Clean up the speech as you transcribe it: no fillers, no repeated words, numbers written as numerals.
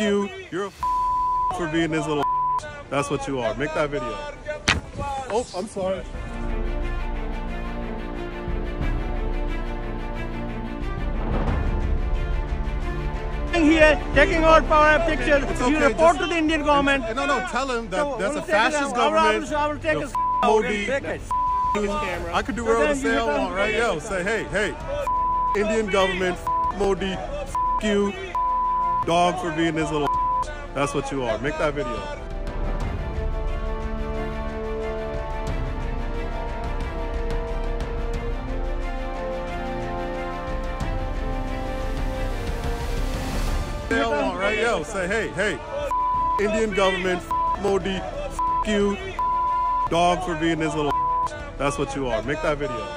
you. You're a for being this little. That's what you are. Make that video. Oh, I'm sorry. Here, taking out power pictures. Okay, you report to the Indian government. No, tell him that so that's we'll a fascist government. I will take his Modi. I could do whatever the hell I want, right? Yo, say, hey, Indian government, Modi, you, dog for being this little. That's what you are. Make that video. Right, yo, say, hey, Indian government, Modi, you, dog for being this little. That's what you are. Make that video.